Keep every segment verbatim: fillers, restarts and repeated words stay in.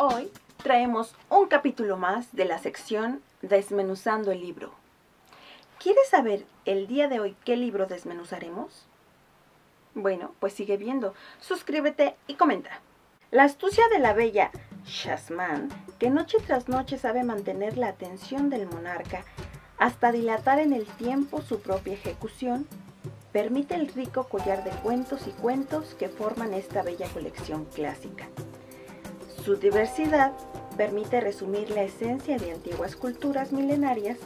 Hoy traemos un capítulo más de la sección Desmenuzando el Libro. ¿Quieres saber el día de hoy qué libro desmenuzaremos? Bueno, pues sigue viendo, suscríbete y comenta. La astucia de la bella Shahrazad, que noche tras noche sabe mantener la atención del monarca hasta dilatar en el tiempo su propia ejecución, permite el rico collar de cuentos y cuentos que forman esta bella colección clásica. Su diversidad permite resumir la esencia de antiguas culturas milenarias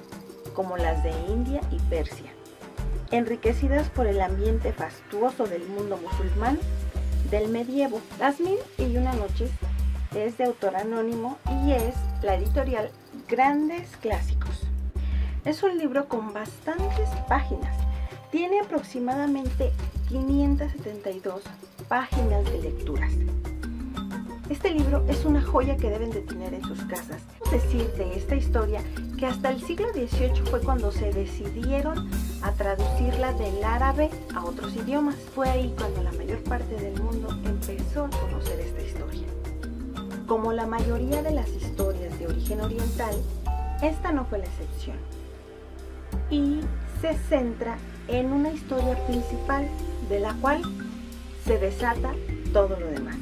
como las de India y Persia, enriquecidas por el ambiente fastuoso del mundo musulmán del medievo. Las Mil y Una Noches es de autor anónimo y es la editorial Grandes Clásicos. Es un libro con bastantes páginas. Tiene aproximadamente quinientas setenta y dos páginas de lecturas. Este libro es una joya que deben de tener en sus casas. Podemos decir de esta historia que hasta el siglo dieciocho fue cuando se decidieron a traducirla del árabe a otros idiomas. Fue ahí cuando la mayor parte del mundo empezó a conocer esta historia. Como la mayoría de las historias de origen oriental, esta no fue la excepción. Y se centra en una historia principal de la cual se desata todo lo demás.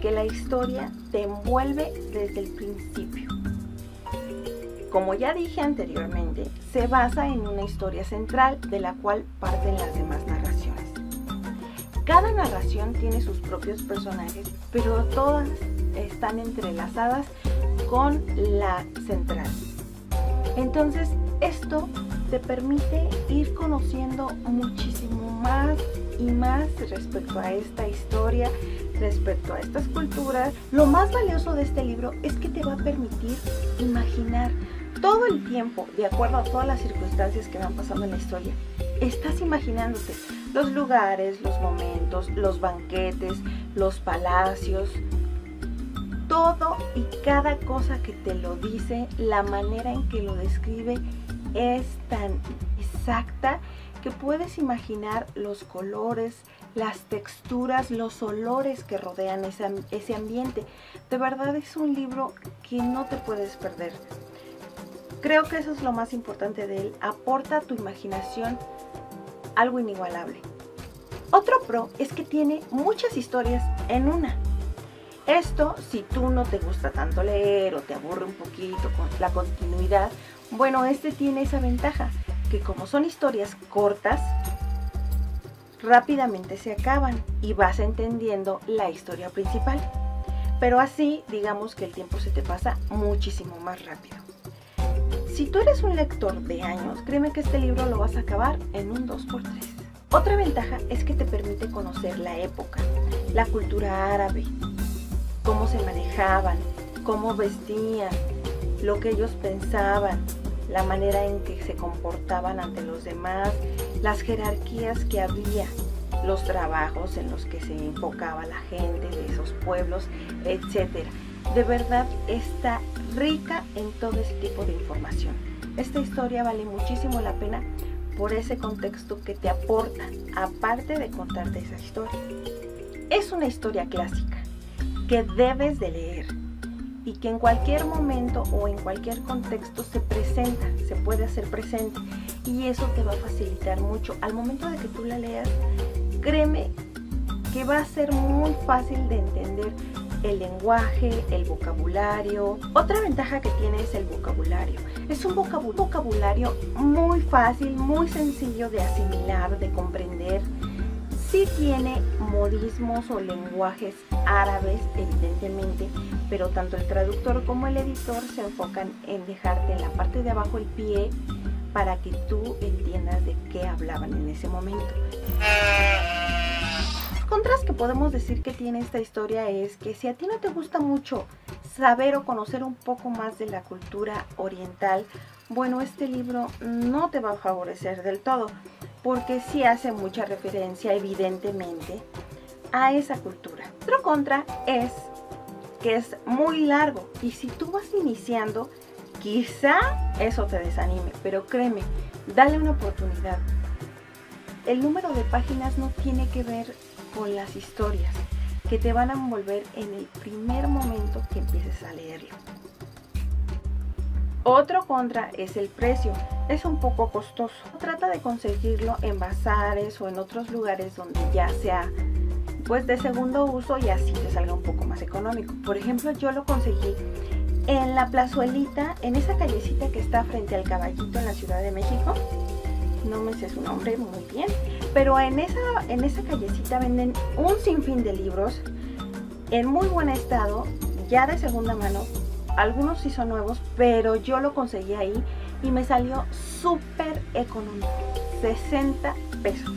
Que la historia te envuelve desde el principio. Como ya dije anteriormente, se basa en una historia central de la cual parten las demás narraciones. Cada narración tiene sus propios personajes, pero todas están entrelazadas con la central. Entonces, esto te permite ir conociendo muchísimo más y más respecto a esta historia, respecto a estas culturas. Lo más valioso de este libro es que te va a permitir imaginar todo el tiempo, de acuerdo a todas las circunstancias que van pasando en la historia. Estás imaginándote los lugares, los momentos, los banquetes, los palacios, todo y cada cosa que te lo dice, la manera en que lo describe es tan exacta que puedes imaginar los colores, las texturas, los olores que rodean ese, ese ambiente. De verdad es un libro que no te puedes perder. Creo que eso es lo más importante de él. Aporta a tu imaginación algo inigualable. Otro pro es que tiene muchas historias en una. Esto, si tú no te gusta tanto leer o te aburre un poquito con la continuidad, bueno, este tiene esa ventaja, que como son historias cortas, rápidamente se acaban y vas entendiendo la historia principal. Pero así, digamos que el tiempo se te pasa muchísimo más rápido. Si tú eres un lector de años, créeme que este libro lo vas a acabar en un dos por tres. Otra ventaja es que te permite conocer la época, la cultura árabe, cómo se manejaban, cómo vestían, lo que ellos pensaban, la manera en que se comportaban ante los demás, las jerarquías que había, los trabajos en los que se enfocaba la gente de esos pueblos, etcétera. De verdad está rica en todo ese tipo de información. Esta historia vale muchísimo la pena por ese contexto que te aporta, aparte de contarte esa historia. Es una historia clásica que debes de leer y que en cualquier momento o en cualquier contexto se presenta, se puede hacer presente, y eso te va a facilitar mucho. Al momento de que tú la leas, créeme que va a ser muy fácil de entender el lenguaje, el vocabulario. Otra ventaja que tiene es el vocabulario. Es un vocabulario muy fácil, muy sencillo de asimilar, de comprender. Sí tiene modismos o lenguajes árabes, evidentemente, pero tanto el traductor como el editor se enfocan en dejarte en la parte de abajo el pie para que tú entiendas de qué hablaban en ese momento. Contras que podemos decir que tiene esta historia es que si a ti no te gusta mucho saber o conocer un poco más de la cultura oriental, bueno, este libro no te va a favorecer del todo, porque sí hace mucha referencia, evidentemente, a esa cultura. Otro contra es que es muy largo y si tú vas iniciando, quizá eso te desanime, pero créeme, dale una oportunidad. El número de páginas no tiene que ver con las historias, que te van a envolver en el primer momento que empieces a leerlo. Otro contra es el precio, es un poco costoso. Trata de conseguirlo en bazares o en otros lugares donde ya sea pues de segundo uso y así te salga un poco más económico. Por ejemplo, yo lo conseguí en la plazuelita, en esa callecita que está frente al Caballito en la Ciudad de México. No me sé su nombre muy bien, pero en esa, en esa callecita venden un sinfín de libros en muy buen estado, ya de segunda mano. Algunos sí son nuevos, pero yo lo conseguí ahí y me salió súper económico, sesenta pesos.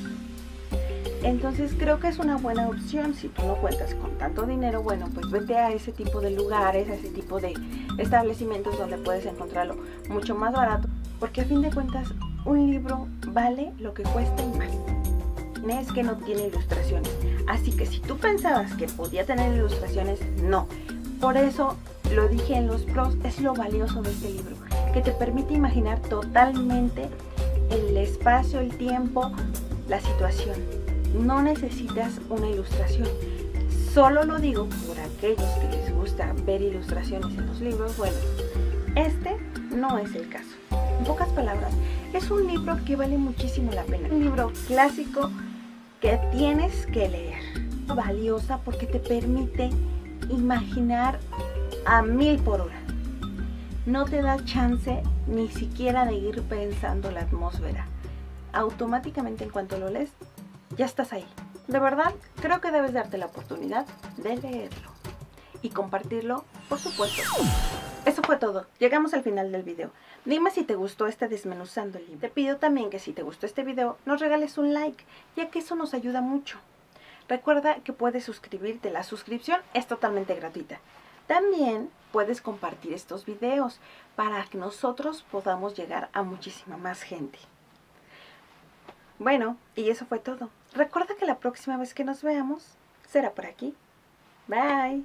Entonces creo que es una buena opción. Si tú no cuentas con tanto dinero, bueno, pues vete a ese tipo de lugares, a ese tipo de establecimientos donde puedes encontrarlo mucho más barato, porque a fin de cuentas un libro vale lo que cuesta y más. Es que no tiene ilustraciones, así que si tú pensabas que podía tener ilustraciones, no. Por eso lo dije en los pros, es lo valioso de este libro, que te permite imaginar totalmente el espacio, el tiempo, la situación. No necesitas una ilustración. Solo lo digo por aquellos que les gusta ver ilustraciones en los libros. Bueno, este no es el caso. En pocas palabras, es un libro que vale muchísimo la pena. Un libro clásico que tienes que leer. Valiosa porque te permite imaginar a mil por hora. No te da chance ni siquiera de ir pensando la atmósfera. Automáticamente en cuanto lo lees, ya estás ahí. De verdad, creo que debes darte la oportunidad de leerlo y compartirlo, por supuesto. Eso fue todo. Llegamos al final del video. Dime si te gustó este Desmenuzando el Libro. Te pido también que si te gustó este video, nos regales un like, ya que eso nos ayuda mucho. Recuerda que puedes suscribirte. La suscripción es totalmente gratuita. También puedes compartir estos videos para que nosotros podamos llegar a muchísima más gente. Bueno, y eso fue todo. Recuerda que la próxima vez que nos veamos será por aquí. Bye.